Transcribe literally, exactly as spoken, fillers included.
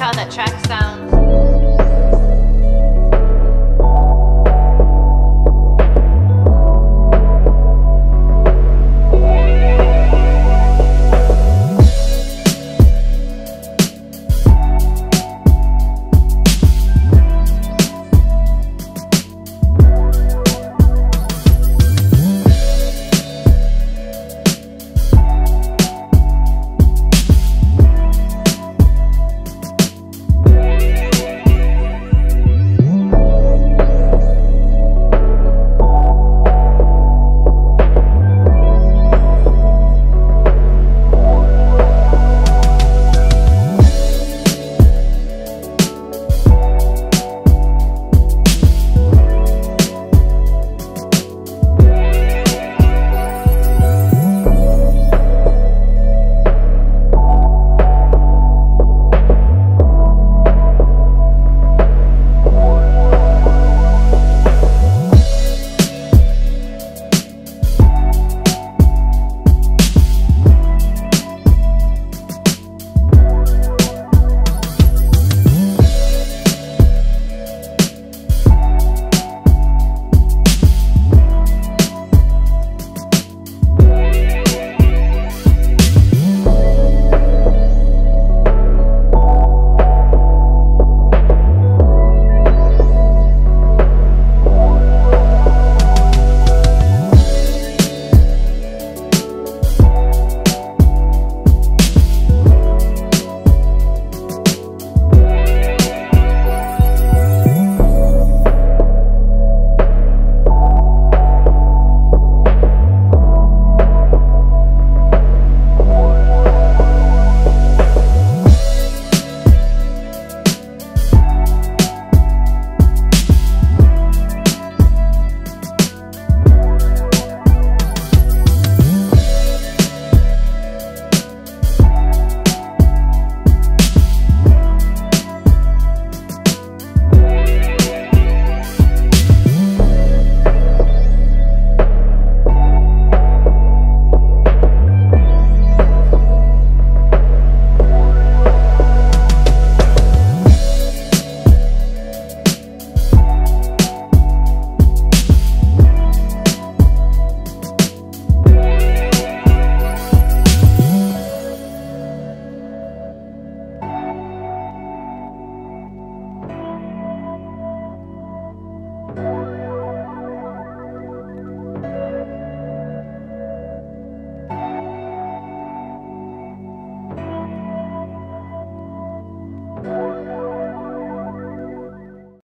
how that track sounds.